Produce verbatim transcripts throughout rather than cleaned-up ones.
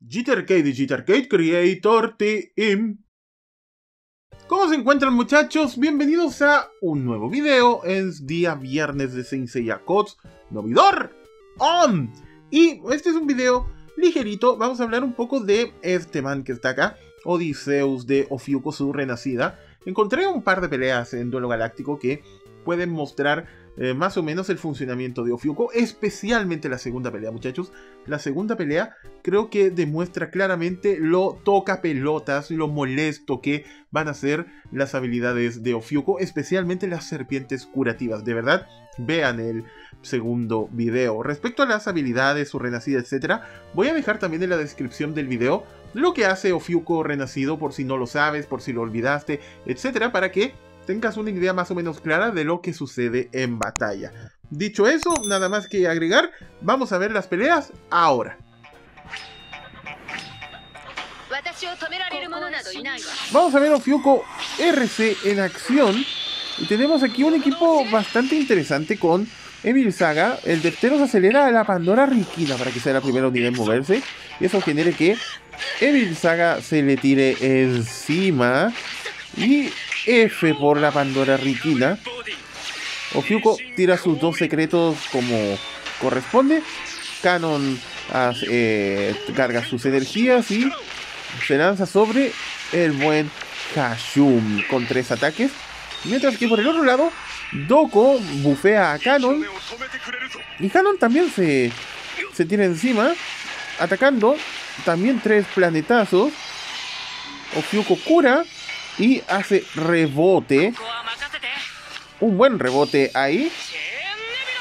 GTArcade y GTArcade Creator Team. ¿Cómo se encuentran, muchachos? Bienvenidos a un nuevo video. Es día viernes de Saint Seiya Nomidor On. Y este es un video ligerito. Vamos a hablar un poco de este man que está acá, Odysseus de Ofiuco, su renacida. Encontré un par de peleas en Duelo Galáctico que pueden mostrar eh, más o menos el funcionamiento de Ofiuco, especialmente la segunda pelea, muchachos. La segunda pelea creo que demuestra claramente lo toca pelotas, lo molesto que van a ser las habilidades de Ofiuco, especialmente las serpientes curativas. De verdad, vean el segundo video. Respecto a las habilidades, su renacida, etcétera, voy a dejar también en la descripción del video lo que hace Ofiuco renacido, por si no lo sabes, por si lo olvidaste, etcétera, para que tengas una idea más o menos clara de lo que sucede en batalla. Dicho eso, nada más que agregar. Vamos a ver las peleas ahora. Vamos a ver Ofiuco R C en acción. Y tenemos aquí un equipo bastante interesante con Evil Saga. El Depteros acelera a la Pandora Riquina para que sea la primera unidad en moverse. Y eso genere que Evil Saga se le tire encima. Y F por la Pandora Riquina. Ofiuco tira sus dos secretos como corresponde. Kanon hace, eh, carga sus energías y se lanza sobre el buen Hashum con tres ataques. Mientras que por el otro lado, Doko bufea a Kanon. Y Kanon también se, se tira encima, atacando. También tres planetazos. Ofiuco cura y hace rebote. Un buen rebote ahí,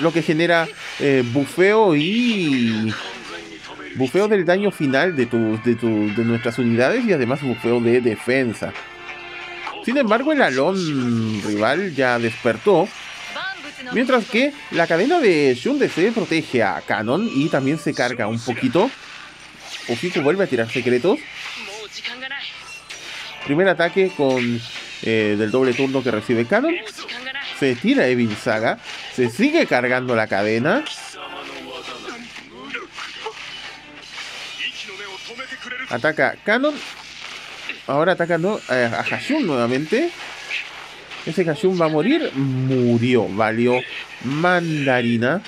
lo que genera eh, bufeo y bufeo del daño final de, tu, de, tu, de nuestras unidades, y además bufeo de defensa. Sin embargo, el Alon rival ya despertó, mientras que la cadena de Shun se protege a Kanon y también se carga un poquito. Ofiuco vuelve a tirar secretos. Primer ataque con eh, del doble turno que recibe Kanon. Se tira Evil Saga, se sigue cargando la cadena. Ataca Kanon. Ahora ataca no, eh, a Hashun nuevamente. Ese Hashun va a morir. Murió, valió mandarina.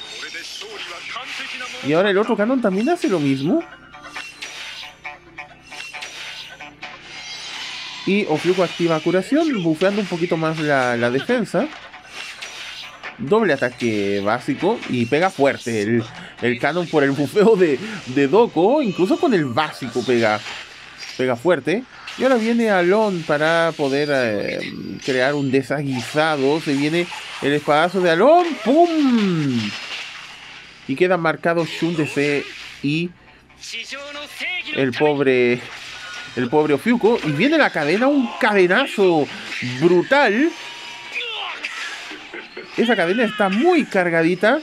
Y ahora el otro Kanon también hace lo mismo. Y Ofiuco activa curación, bufeando un poquito más la, la defensa. Doble ataque básico y pega fuerte el, el Kanon por el bufeo de, de Doko. Incluso con el básico pega, pega fuerte. Y ahora viene Alon para poder eh, crear un desaguisado. Se viene el espadazo de Alon. ¡Pum! Y queda marcado Shun D C y el pobre, el pobre Ofiuco. Y viene la cadena, un cadenazo brutal. Esa cadena está muy cargadita.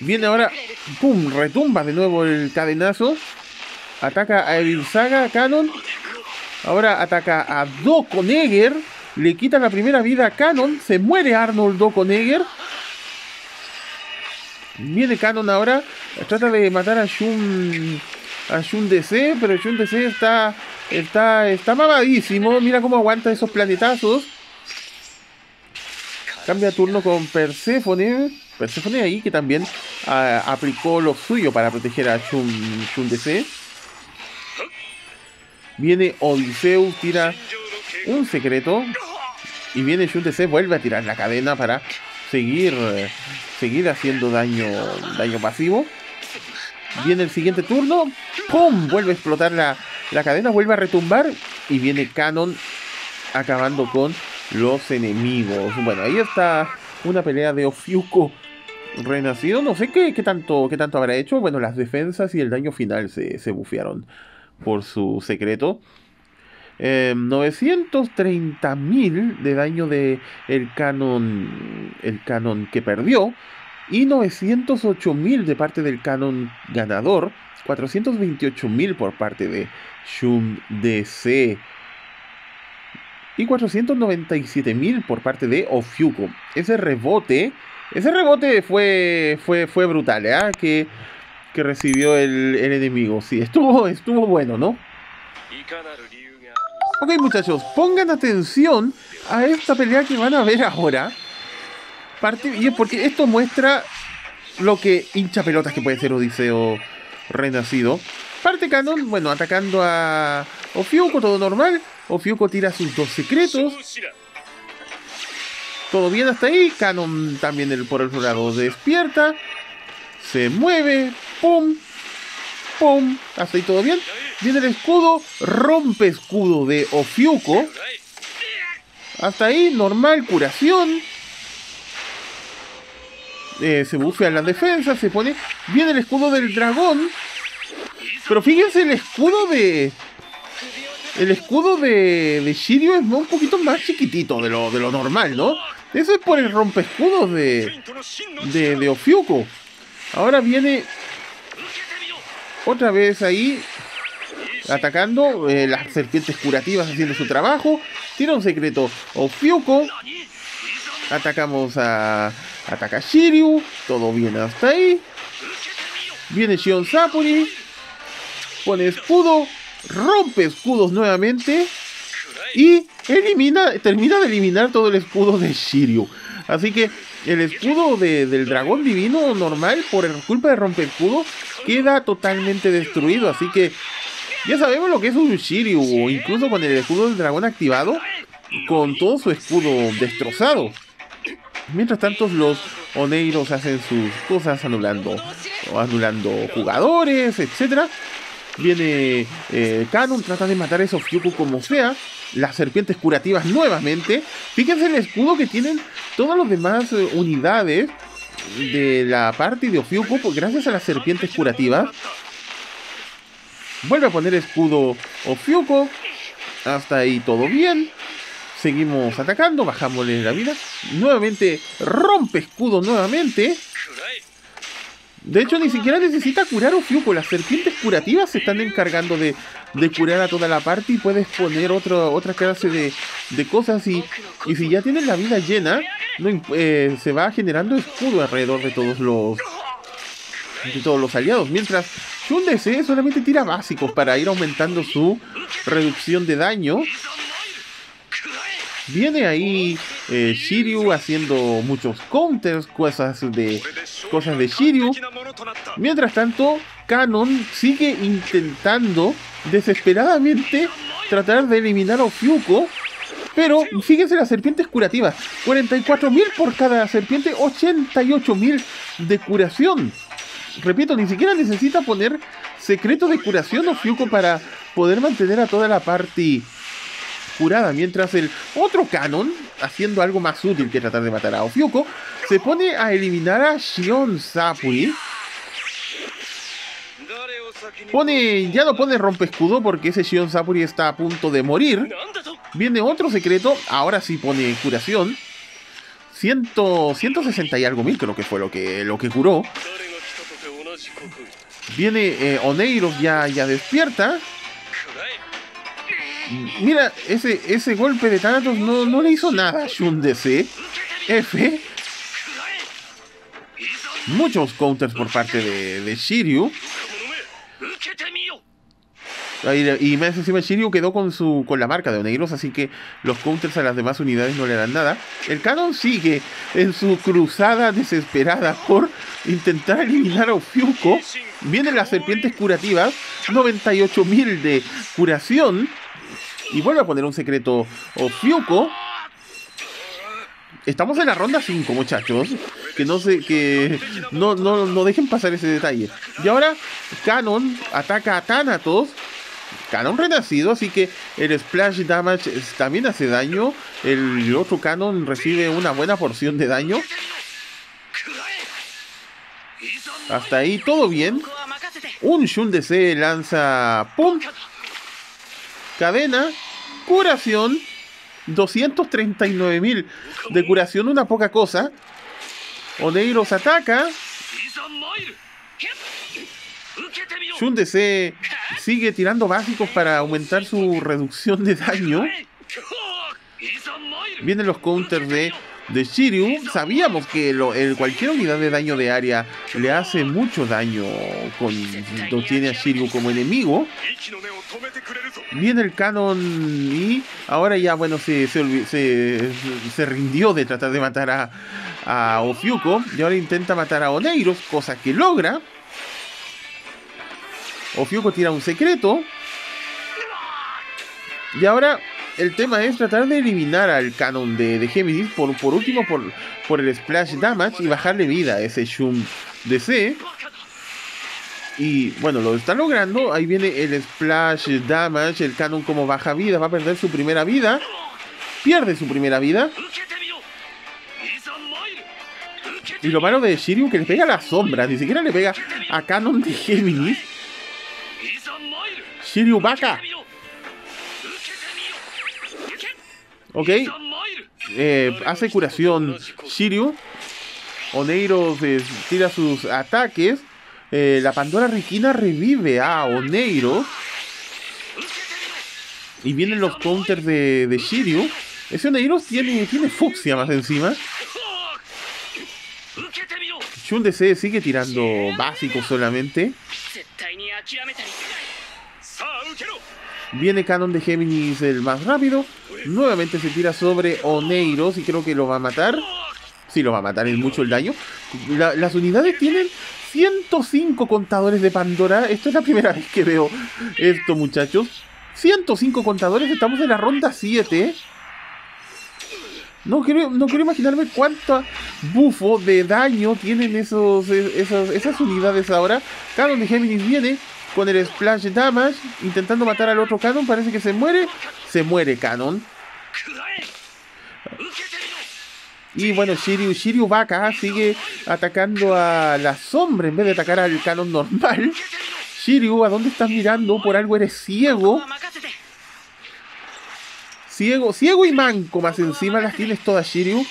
Viene ahora, pum, retumba de nuevo el cadenazo. Ataca a Evil Saga, Kanon. Ahora ataca a Doko Neger. Le quita la primera vida a Kanon. Se muere Arnold Doko Neger. Viene Kanon ahora. Trata de matar a Shun, a Shun D C, pero Shun D C está, está, está mamadísimo. Mira cómo aguanta esos planetazos. Cambia turno con Perséfone. Perséfone ahí que también a, aplicó lo suyo para proteger a Shun, Shun D C. Viene Odysseus, tira un secreto. Y viene Shun D C, vuelve a tirar la cadena para seguir, seguir haciendo daño, daño pasivo. Viene el siguiente turno. ¡Pum! Vuelve a explotar la, la cadena, vuelve a retumbar. Y viene Kanon acabando con los enemigos. Bueno, ahí está una pelea de Ofiuco renacido. No sé qué, qué, tanto, qué tanto habrá hecho. Bueno, las defensas y el daño final se, se bufearon por su secreto. Eh, novecientos treinta mil de daño de el Kanon, el Kanon que perdió. Y novecientos ocho mil de parte del Kanon ganador, cuatrocientos veintiocho mil por parte de Shun D C y cuatrocientos noventa y siete mil por parte de Ofiuco. Ese rebote, ese rebote fue, fue, fue brutal, ¿eh? Que que recibió el, el enemigo. Sí, estuvo, estuvo bueno, ¿no? Ok, muchachos, pongan atención a esta pelea que van a ver ahora. Parte, y es porque esto muestra lo que hincha pelotas que puede ser Odiseo renacido. Parte Kanon, bueno, atacando a Ofiuco, todo normal. Ofiuco tira sus dos secretos. Todo bien hasta ahí. Kanon también el, por el otro lado despierta. Se mueve. Pum. Pum. Hasta ahí todo bien. Viene el escudo. Rompe escudo de Ofiuco. Hasta ahí. Normal. Curación. Eh, se bufea la defensa. Se pone. Viene el escudo del dragón. Pero fíjense, el escudo de... El escudo de, de Shiryu es un poquito más chiquitito de lo, de lo normal, ¿no? Eso es por el rompeescudos de, de, de Ofiuco. Ahora viene otra vez ahí, atacando, eh, las serpientes curativas haciendo su trabajo. Tira un secreto Ofiuco. Atacamos a... Ataca a Shiryu. Todo bien hasta ahí. Viene Shun Sapuni. Pone escudo. Rompe escudos nuevamente. Y elimina, termina de eliminar todo el escudo de Shiryu. Así que el escudo de, del dragón divino normal, por culpa de romper escudo, queda totalmente destruido. Así que ya sabemos lo que es un Shiryu. O incluso con el escudo del dragón activado, con todo su escudo destrozado. Mientras tanto, los Oneiros hacen sus cosas anulando, anulando jugadores, etcétera. Viene eh, Kanon, trata de matar a esos Ofiuco como sea. Las serpientes curativas nuevamente. Fíjense el escudo que tienen todas las demás eh, unidades de la parte de Ofiuco, pues, gracias a las serpientes curativas. Vuelve a poner escudo Ofiuco. Hasta ahí todo bien. Seguimos atacando, bajámosle la vida. Nuevamente rompe escudo nuevamente. De hecho, ni siquiera necesita curar Ofiuco. Las serpientes curativas se están encargando de, de curar a toda la parte. Y puedes poner otro, otra clase de, de cosas. Y, y si ya tienes la vida llena, no, eh, se va generando escudo alrededor de todos los de todos los aliados. Mientras Shun D C solamente tira básicos para ir aumentando su reducción de daño. Viene ahí eh, Shiryu haciendo muchos counters, cosas de cosas de Shiryu. Mientras tanto, Kanon sigue intentando desesperadamente tratar de eliminar a Ofiuco. Pero fíjense las serpientes curativas. cuarenta y cuatro mil por cada serpiente, ochenta y ocho mil de curación. Repito, ni siquiera necesita poner secreto de curación Ofiuco para poder mantener a toda la party curada, mientras el otro Kanon, haciendo algo más útil que tratar de matar a Ofiuco, se pone a eliminar a Shun Sapuni. Pone, ya no pone rompe escudo porque ese Shun Sapuni está a punto de morir. Viene otro secreto, ahora sí pone curación. ciento sesenta y algo mil creo que fue lo que, lo que curó. Viene eh, Oneiros, ya, ya despierta. Mira, ese, ese golpe de Tanatos no, no le hizo nada a Shun D C. F. Muchos counters por parte de, de Shiryu. Y, y más encima Shiryu quedó con, su, con la marca de Oneiros, así que los counters a las demás unidades no le harán nada. El Kanon sigue en su cruzada desesperada por intentar eliminar a Ofiuco. Vienen las serpientes curativas, noventa y ocho mil de curación. Y vuelve a poner un secreto Ofiuco. Estamos en la ronda cinco, muchachos. Que no sé, que no, no, no dejen pasar ese detalle. Y ahora Kanon ataca a Tanatos. Kanon renacido, así que el splash damage también hace daño. El otro Kanon recibe una buena porción de daño. Hasta ahí todo bien. Un Shun D C lanza... ¡Pum! Cadena, curación, doscientos treinta y nueve mil de curación, una poca cosa. Oneiros ataca. Shun D C sigue tirando básicos para aumentar su reducción de daño. Vienen los counters de de Shiryu, sabíamos que lo, el, cualquier unidad de daño de área le hace mucho daño cuando tiene a Shiryu como enemigo. Viene el Kanon y ahora ya, bueno, se, se, se, se rindió de tratar de matar a, a Ofiuco, y ahora intenta matar a Oneiros, cosa que logra. Ofiuco tira un secreto. Y ahora el tema es tratar de eliminar al Kanon de, de Géminis, por, por último por, por el Splash Damage y bajarle vida a ese Shun D C. Y bueno, lo está logrando. Ahí viene el Splash Damage, el Kanon como baja vida, va a perder su primera vida. Pierde su primera vida. Y lo malo de Shiryu que le pega a las sombras, ni siquiera le pega a Kanon de Géminis. Shiryu Baka. Ok, eh, hace curación Shiryu. Oneiros eh, tira sus ataques. eh, La Pandora Requina revive a Oneiros. Y vienen los counters de, de Shiryu. Ese Oneiros tiene, tiene Fucsia más encima. Shun D C sigue tirando básicos solamente. Viene Kanon de Géminis, el más rápido. Nuevamente se tira sobre Oneiros y creo que lo va a matar. Sí, lo va a matar, es mucho el daño. La, las unidades tienen ciento cinco contadores de Pandora. Esto es la primera vez que veo esto, muchachos. ciento cinco contadores, estamos en la ronda siete. No quiero, no quiero imaginarme cuánto bufo de daño tienen esos, esos, esas unidades ahora. Kanon de Géminis viene con el Splash Damage, intentando matar al otro Kanon. Parece que se muere. Se muere Kanon. Y bueno, Shiryu, Shiryu Baka sigue atacando a la sombra en vez de atacar al Kanon normal. Shiryu, ¿a dónde estás mirando? Por algo eres ciego. Ciego, ciego y manco más encima. Las tienes todas, Shiryu.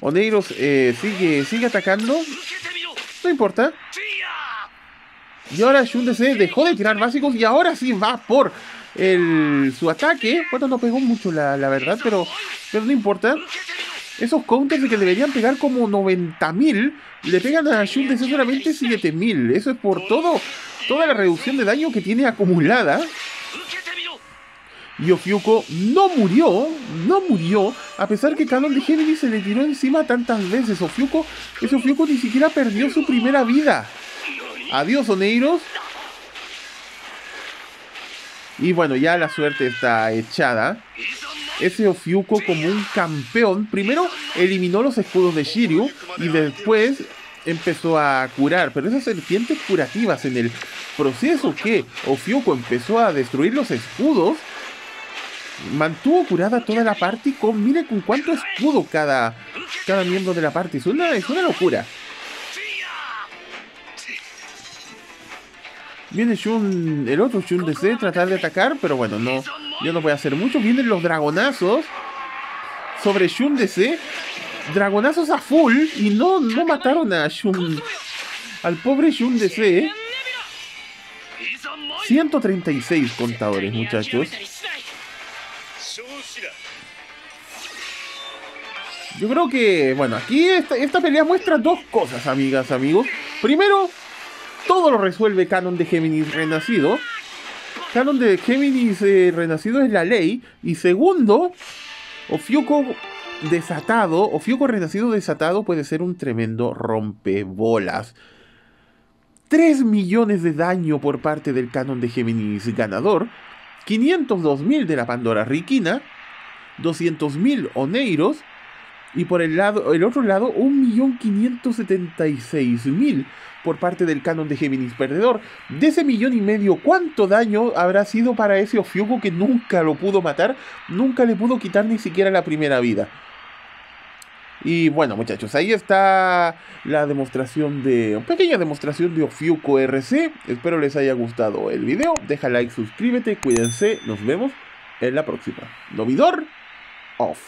Oneiros eh, sigue, sigue atacando. No importa. Y ahora Shun D C dejó de tirar básicos y ahora sí va por el, su ataque. Bueno, no pegó mucho la, la verdad, pero, pero no importa. Esos counters de que deberían pegar como noventa mil le pegan a Shun D C solamente siete mil. Eso es por todo, toda la reducción de daño que tiene acumulada. Y Ofiuco no murió, no murió, a pesar que Kanon de Géminis se le tiró encima tantas veces. Ofiuco, ese Ofiuco ni siquiera perdió su primera vida. Adiós, Oneiros. Y bueno, ya la suerte está echada. Ese Ofiuco como un campeón, primero eliminó los escudos de Shiryu y después empezó a curar, pero esas serpientes curativas en el proceso que Ofiuco empezó a destruir los escudos, mantuvo curada toda la party con, mire con cuánto escudo cada, cada miembro de la party. Es una, es una locura. Viene Shun, el otro Shun D C, tratar de atacar, pero bueno, no, yo no voy a hacer mucho. Vienen los dragonazos sobre Shun D C. Dragonazos a full y no, no mataron a Shun, al pobre Shun D C. ciento treinta y seis contadores, muchachos. Yo creo que, bueno, aquí esta, esta pelea muestra dos cosas, amigas, amigos. Primero, todo lo resuelve Kanon de Géminis renacido. Kanon de Géminis eh, renacido es la ley. Y segundo, Ofiuco desatado, Ofiuco renacido desatado puede ser un tremendo rompebolas. tres millones de daño por parte del Kanon de Géminis ganador. quinientos dos mil de la Pandora Requina. doscientos mil Oneiros. Y por el lado, el otro lado, un millón quinientos setenta y seis mil por parte del Kanon de Géminis perdedor. De ese millón y medio, ¿cuánto daño habrá sido para ese Ofiuco que nunca lo pudo matar? Nunca le pudo quitar ni siquiera la primera vida. Y bueno, muchachos, ahí está la demostración de... pequeña demostración de Ofiuco R C. Espero les haya gustado el video. Deja like, suscríbete, cuídense. Nos vemos en la próxima. Nomidor, off.